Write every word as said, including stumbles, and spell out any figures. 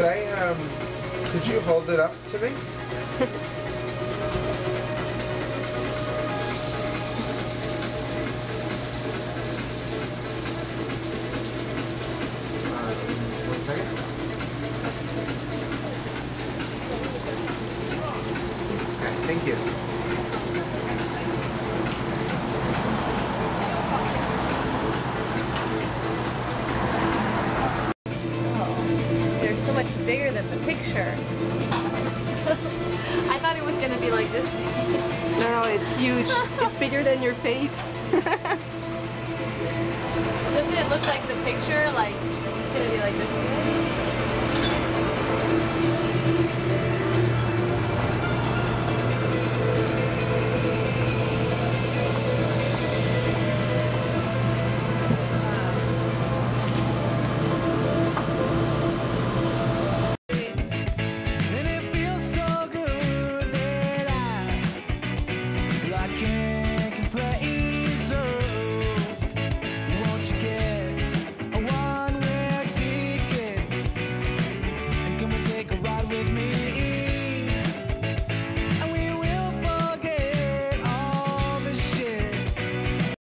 Could I, um, could you hold it up to me? Thank you. Oh, they're so much bigger than the picture. I thought it was going to be like this. No, no, it's huge. It's bigger than your face. Doesn't it look like the picture? Like, it's going to be like this.